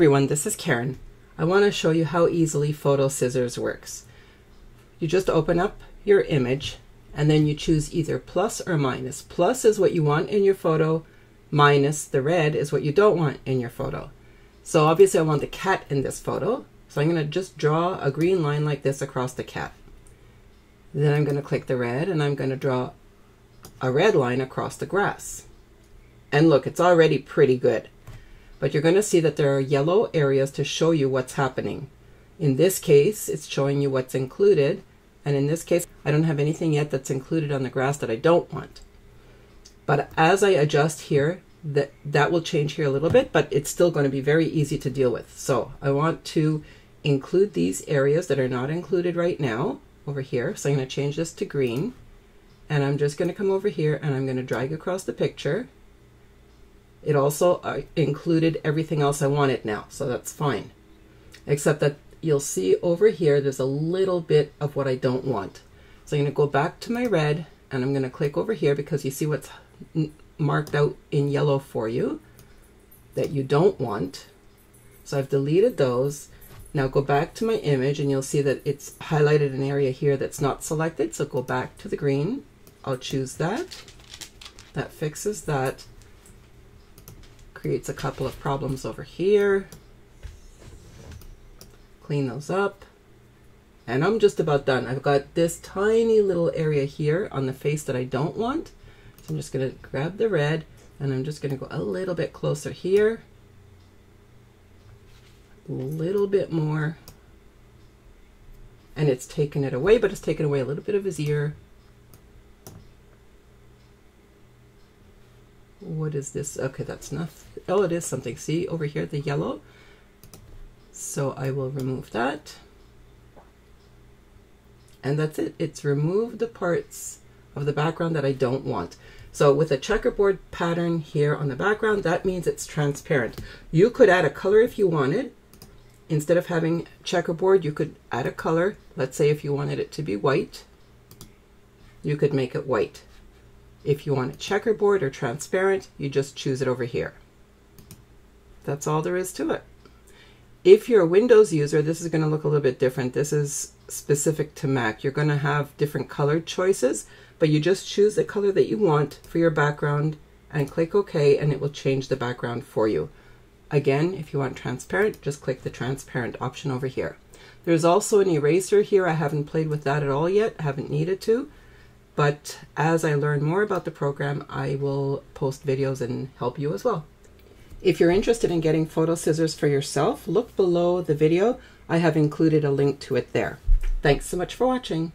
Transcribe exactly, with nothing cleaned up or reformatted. Everyone, this is Karen. I want to show you how easily PhotoScissors works. You just open up your image and then you choose either plus or minus. Plus is what you want in your photo, minus the red is what you don't want in your photo. So obviously I want the cat in this photo, so I'm going to just draw a green line like this across the cat. Then I'm going to click the red and I'm going to draw a red line across the grass. And look, it's already pretty good. But you're going to see that there are yellow areas to show you what's happening. In this case, it's showing you what's included. And in this case, I don't have anything yet that's included on the grass that I don't want. But as I adjust here, that, that will change here a little bit, but it's still going to be very easy to deal with. So I want to include these areas that are not included right now over here. So I'm going to change this to green. And I'm just going to come over here and I'm going to drag across the picture. It also uh, included everything else I wanted now, so that's fine. Except that you'll see over here, there's a little bit of what I don't want. So I'm going to go back to my red and I'm going to click over here because you see what's marked out in yellow for you that you don't want. So I've deleted those. Now go back to my image and you'll see that it's highlighted an area here that's not selected. So go back to the green. I'll choose that. That fixes that. Creates a couple of problems over here. Clean those up. And I'm just about done. I've got this tiny little area here on the face that I don't want. So I'm just going to grab the red and I'm just going to go a little bit closer here. A little bit more. And it's taken it away, but it's taken away a little bit of his ear. What is this? Okay, that's nothing. Oh, it is something. See over here, the yellow. So I will remove that. And that's it. It's removed the parts of the background that I don't want. So with a checkerboard pattern here on the background, that means it's transparent. You could add a color if you wanted. Instead of having checkerboard, you could add a color. Let's say if you wanted it to be white, you could make it white. If you want a checkerboard or transparent, you just choose it over here. That's all there is to it. If you're a Windows user, this is going to look a little bit different. This is specific to Mac. You're going to have different color choices, but you just choose the color that you want for your background and click OK, and it will change the background for you. Again, if you want transparent, just click the transparent option over here. There's also an eraser here. I haven't played with that at all yet. I haven't needed to. But as I learn more about the program, I will post videos and help you as well. If you're interested in getting PhotoScissors for yourself, look below the video. I have included a link to it there. Thanks so much for watching.